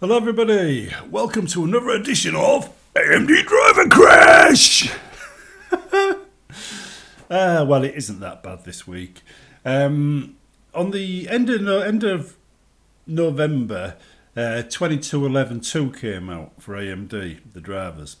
Hello everybody, welcome to another edition of AMD Driver Crash! Well, it isn't that bad this week. On the end of November, 22.11.2 came out for AMD, the drivers.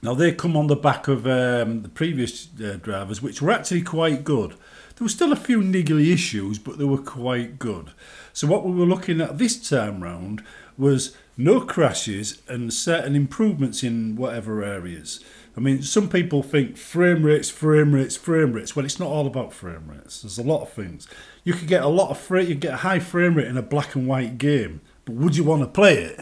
Now they come on the back of the previous drivers, which were actually quite good. There were still a few niggly issues, but they were quite good. So what we were looking at this time round was no crashes and certain improvements in whatever areas. I mean, some people think frame rates, frame rates, frame rates. Well, it's not all about frame rates. There's a lot of things. You could get a lot of frame, you get a high frame rate in a black and white game, but would you want to play it?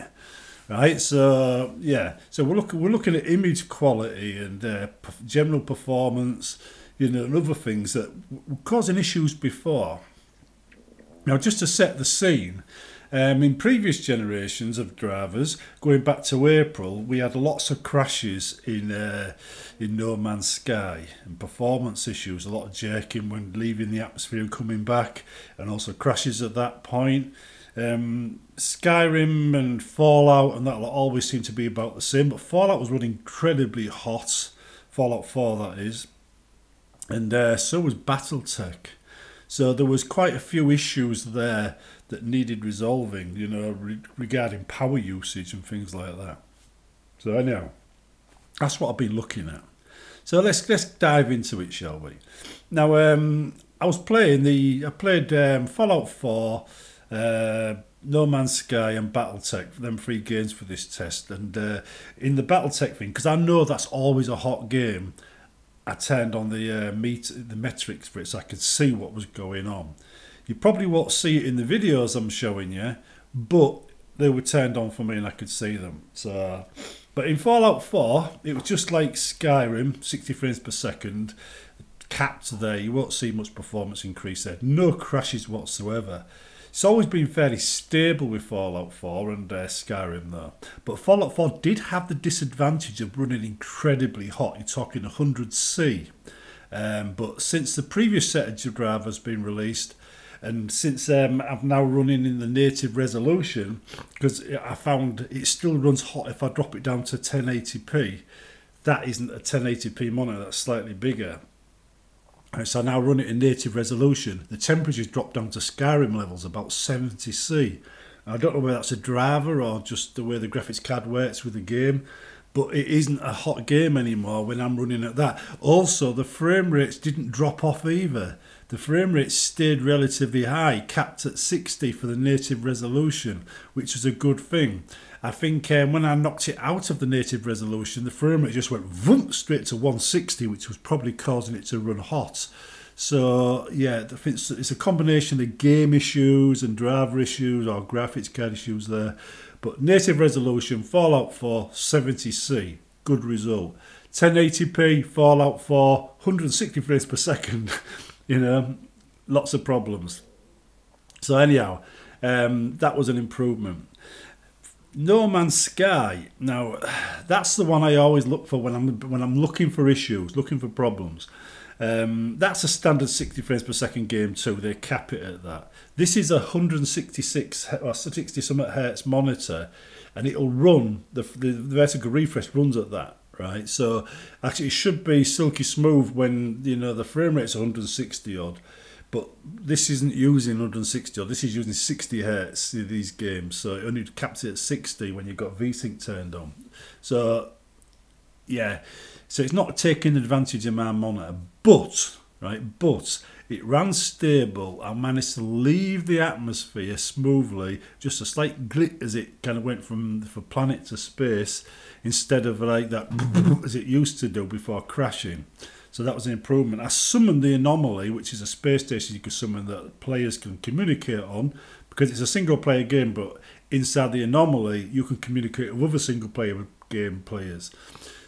Right, so yeah, so we're looking at image quality and general performance, you know, and other things that were causing issues before. Now, just to set the scene, in previous generations of drivers, going back to April, we had lots of crashes in No Man's Sky and performance issues, a lot of jerking when leaving the atmosphere and coming back, and also crashes at that point. Skyrim and Fallout and that always seem to be about the same, but Fallout was running incredibly hot, Fallout 4 that is, and so was Battletech. So there was quite a few issues there that needed resolving, you know, regarding power usage and things like that. So anyhow, that's what I've been looking at. So let's dive into it, shall we? Now, I played Fallout 4, No Man's Sky and Battletech, them three games for this test. And in the Battletech thing, because I know that's always a hot game, I turned on the metrics for it so I could see what was going on. You probably won't see it in the videos I'm showing you, but they were turned on for me and I could see them. So, but in Fallout 4, it was just like Skyrim, 60 frames per second, capped there. You won't see much performance increase there. No crashes whatsoever. It's always been fairly stable with Fallout 4 and Skyrim though. But Fallout 4 did have the disadvantage of running incredibly hot. You're talking 100C. But since the previous set of drivers has been released, and since I've now running in the native resolution, because I found it still runs hot if I drop it down to 1080p. That isn't a 1080p monitor, that's slightly bigger. So I now run it in native resolution. The temperature's dropped down to Skyrim levels, about 70C. I don't know whether that's a driver or just the way the graphics card works with the game, but it isn't a hot game anymore when I'm running at that. Also, the frame rates didn't drop off either. The frame rates stayed relatively high, capped at 60 for the native resolution, which was a good thing. I think when I knocked it out of the native resolution, the frame rate just went vroom, straight to 160, which was probably causing it to run hot. So yeah, it's a combination of game issues and driver issues or graphics card issues there. But native resolution, Fallout 4, 70C, good result. 1080p, Fallout 4, 160 frames per second. You know, lots of problems. So anyhow, that was an improvement. No Man's Sky. Now, that's the one I always look for when I'm looking for issues, looking for problems. That's a standard 60 frames per second game too. They cap it at that. This is a 166 or 60 something hertz monitor, and it'll run the vertical refresh runs at that. Right, so actually it should be silky smooth when, you know, the frame rate's 160 odd, but this isn't using 160 odd, this is using 60 hertz in these games, so it only caps it at 60 when you've got VSync turned on. So yeah, so it's not taking advantage of my monitor, but right, but it ran stable. I managed to leave the atmosphere smoothly, just a slight glitch as it kind of went from planet to space, instead of like that as it used to do before crashing. So that was an improvement. I summoned the anomaly, which is a space station you can summon that players can communicate on, because it's a single player game, but inside the anomaly you can communicate with other single player game players.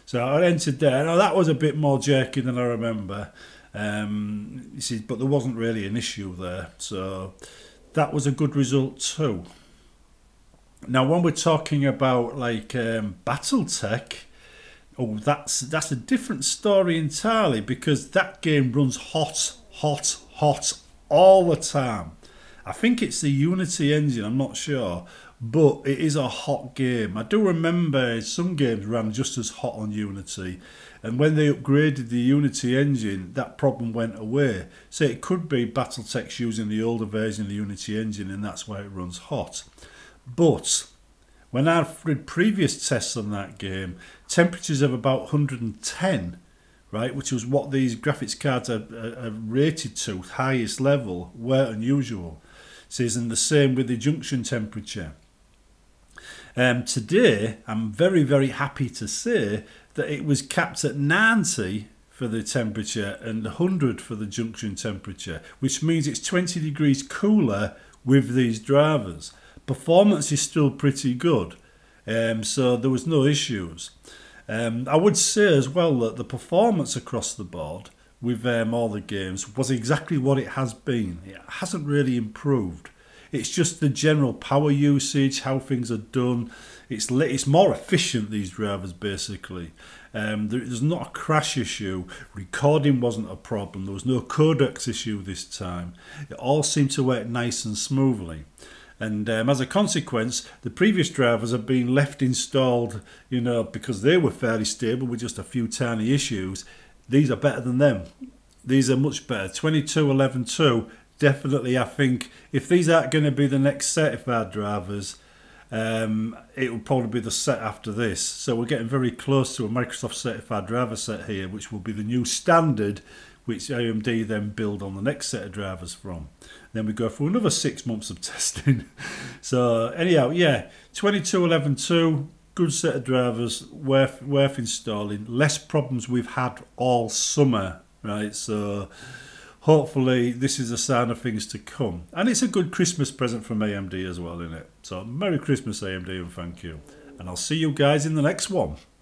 So I entered there. Now that was a bit more jerky than I remember. You see, but there wasn't really an issue there, so that was a good result too. Now when we're talking about like Battletech, oh, that's a different story entirely, because that game runs hot all the time. I think it's the Unity engine, I'm not sure, But it is a hot game. I do remember some games ran just as hot on Unity, and when they upgraded the Unity engine, that problem went away. So it could be Battletech using the older version of the Unity engine, and that's why it runs hot. But when I've read previous tests on that game, temperatures of about 110, right, which was what these graphics cards are rated to, highest level, were unusual. It is, and the same with the junction temperature. Today, I'm very, very happy to say that it was capped at 90 for the temperature and 100 for the junction temperature, which means it's 20 degrees cooler with these drivers. Performance is still pretty good, so there was no issues. I would say as well that the performance across the board with all the games was exactly what it has been. It hasn't really improved. It's just the general power usage, how things are done. It's more efficient, these drivers, basically. There's not a crash issue. Recording wasn't a problem. There was no codecs issue this time. It all seemed to work nice and smoothly. And as a consequence, the previous drivers have been left installed, you know, because they were fairly stable with just a few tiny issues. These are better than them. These are much better. 22.11.2, definitely, I think, if these aren't going to be the next certified drivers, it will probably be the set after this. So we're getting very close to a Microsoft certified driver set here, which will be the new standard, which AMD then build on the next set of drivers from. Then we go for another 6 months of testing. So anyhow, yeah, 22.11.2, good set of drivers, worth installing. Less problems we've had all summer, right? So hopefully this is a sign of things to come. And it's a good Christmas present from AMD as well, isn't it? So Merry Christmas, AMD, and thank you. And I'll see you guys in the next one.